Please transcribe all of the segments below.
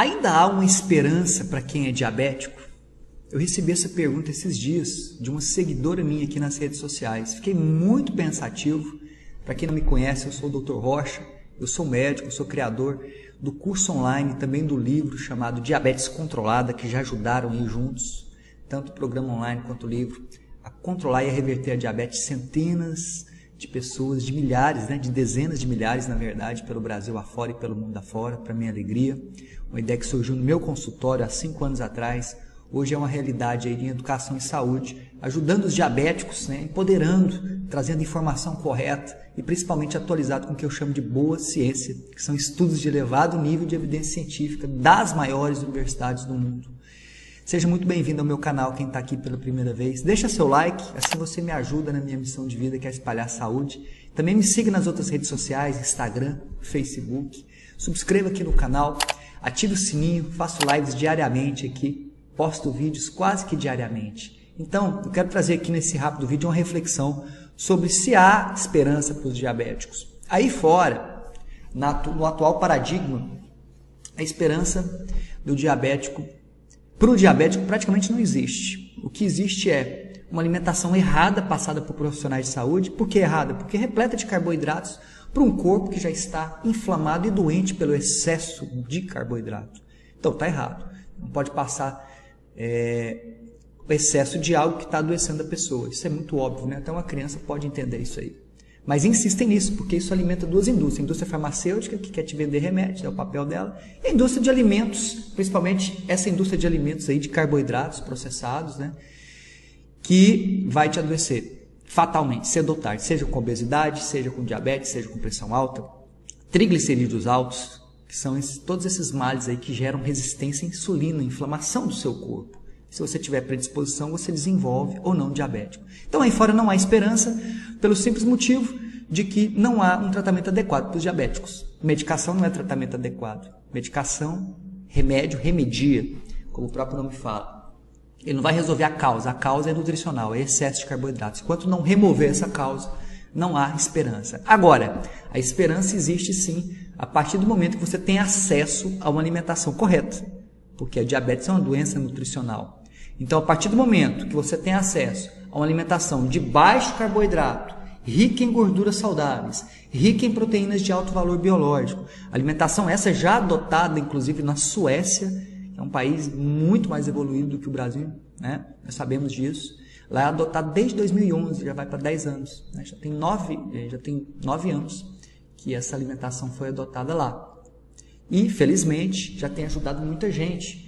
Ainda há uma esperança para quem é diabético? Eu recebi essa pergunta esses dias de uma seguidora minha aqui nas redes sociais. Fiquei muito pensativo. Para quem não me conhece, eu sou o Dr. Rocha, eu sou médico, eu sou criador do curso online, também do livro chamado Diabetes Controlada, que já ajudaram aí juntos, tanto o programa online quanto o livro, a controlar e a reverter a diabetes centenas de pessoas, de milhares, né, de dezenas de milhares, na verdade, pelo Brasil afora e pelo mundo afora, para minha alegria. Uma ideia que surgiu no meu consultório há 5 anos atrás. Hoje é uma realidade aí em educação e saúde, ajudando os diabéticos, né, empoderando, trazendo informação correta e principalmente atualizado com o que eu chamo de boa ciência, que são estudos de elevado nível de evidência científica das maiores universidades do mundo. Seja muito bem-vindo ao meu canal, quem está aqui pela primeira vez. Deixa seu like, assim você me ajuda na minha missão de vida, que é espalhar saúde. Também me siga nas outras redes sociais, Instagram, Facebook. Subscreva aqui no canal, ative o sininho, faço lives diariamente aqui. Posto vídeos quase que diariamente. Então, eu quero trazer aqui nesse rápido vídeo uma reflexão sobre se há esperança para os diabéticos. Aí fora, no atual paradigma, a esperança do diabético, para o diabético praticamente não existe. O que existe é uma alimentação errada passada por profissionais de saúde. Por que errada? Porque repleta de carboidratos para um corpo que já está inflamado e doente pelo excesso de carboidrato. Então, está errado. Não pode passar o excesso de algo que está adoecendo a pessoa. Isso é muito óbvio, né? Até uma criança pode entender isso aí. Mas insistem nisso, porque isso alimenta duas indústrias. A indústria farmacêutica, que quer te vender remédios, é o papel dela. E a indústria de alimentos, principalmente essa indústria de alimentos aí, de carboidratos processados, né? Que vai te adoecer fatalmente, cedo ou tarde. Seja com obesidade, seja com diabetes, seja com pressão alta, triglicerídeos altos, que são todos esses males aí que geram resistência à insulina, inflamação do seu corpo. Se você tiver predisposição, você desenvolve ou não diabético. Então aí fora não há esperança, pelo simples motivo de que não há um tratamento adequado para os diabéticos. Medicação não é tratamento adequado. Medicação, remédio, remedia, como o próprio nome fala. Ele não vai resolver a causa é nutricional, é excesso de carboidratos. Enquanto não remover essa causa, não há esperança. Agora, a esperança existe sim, a partir do momento que você tem acesso a uma alimentação correta, porque a diabetes é uma doença nutricional. Então, a partir do momento que você tem acesso a uma alimentação de baixo carboidrato, rica em gorduras saudáveis, rica em proteínas de alto valor biológico, alimentação essa já adotada, inclusive, na Suécia, que é um país muito mais evoluído do que o Brasil, né? Nós sabemos disso. Lá é adotado desde 2011, já vai para 10 anos, né? Já tem 9 anos que essa alimentação foi adotada lá. E, felizmente, já tem ajudado muita gente.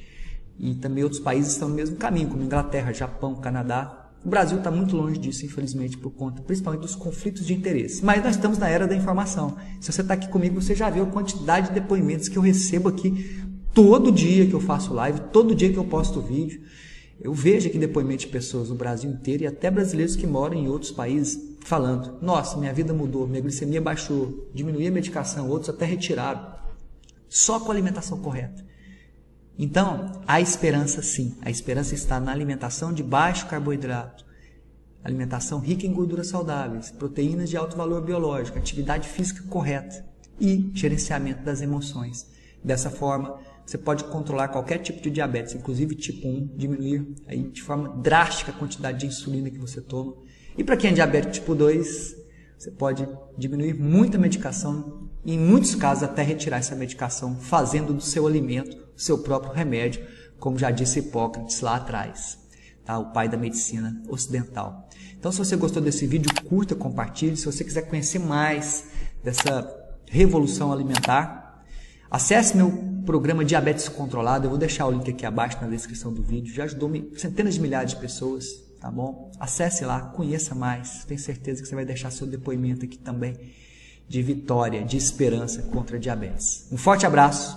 E também outros países estão no mesmo caminho, como Inglaterra, Japão, Canadá. O Brasil está muito longe disso, infelizmente, por conta, principalmente, dos conflitos de interesse. Mas nós estamos na era da informação. Se você está aqui comigo, você já viu a quantidade de depoimentos que eu recebo aqui todo dia que eu faço live, todo dia que eu posto vídeo. Eu vejo aqui depoimentos de pessoas no Brasil inteiro e até brasileiros que moram em outros países falando: nossa, minha vida mudou, minha glicemia baixou, diminuí a medicação, outros até retiraram, só com a alimentação correta. Então, há esperança sim, a esperança está na alimentação de baixo carboidrato, alimentação rica em gorduras saudáveis, proteínas de alto valor biológico, atividade física correta e gerenciamento das emoções. Dessa forma, você pode controlar qualquer tipo de diabetes, inclusive tipo 1, diminuir aí de forma drástica a quantidade de insulina que você toma. E para quem é diabético tipo 2, você pode diminuir muita medicação e, em muitos casos, até retirar essa medicação, fazendo do seu alimento o seu próprio remédio, como já disse Hipócrates lá atrás, tá? O pai da medicina ocidental. Então, se você gostou desse vídeo, curta, compartilhe. Se você quiser conhecer mais dessa revolução alimentar, acesse meu programa Diabetes Controlada, eu vou deixar o link aqui abaixo na descrição do vídeo, já ajudou centenas de milhares de pessoas, tá bom? Acesse lá, conheça mais, tenho certeza que você vai deixar seu depoimento aqui também de vitória, de esperança contra a diabetes. Um forte abraço